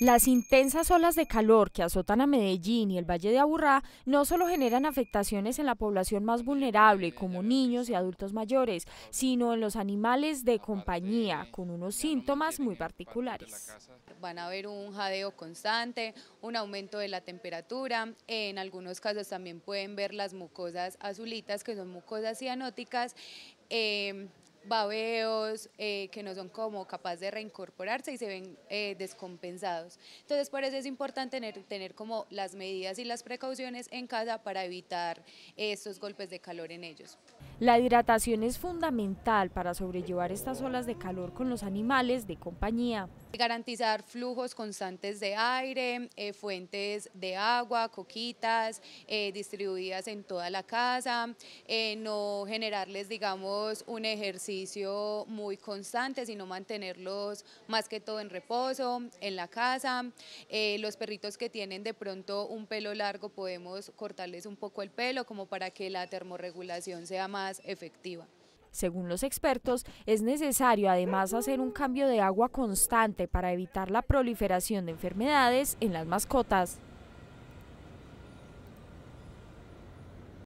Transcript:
Las intensas olas de calor que azotan a Medellín y el Valle de Aburrá no solo generan afectaciones en la población más vulnerable, como niños y adultos mayores, sino en los animales de compañía, con unos síntomas muy particulares. Van a haber un jadeo constante, un aumento de la temperatura, en algunos casos también pueden ver las mucosas azulitas, que son mucosas cianóticas, babeos que no son como capaces de reincorporarse y se ven descompensados. Entonces por eso es importante tener como las medidas y las precauciones en casa para evitar estos golpes de calor en ellos. La hidratación es fundamental para sobrellevar estas olas de calor con los animales de compañía. Garantizar flujos constantes de aire, fuentes de agua, coquitas distribuidas en toda la casa, no generarles, digamos, un ejercicio muy constante, sino mantenerlos más que todo en reposo, en la casa. Los perritos que tienen de pronto un pelo largo podemos cortarles un poco el pelo como para que la termorregulación sea más efectiva. Según los expertos, es necesario además hacer un cambio de agua constante para evitar la proliferación de enfermedades en las mascotas.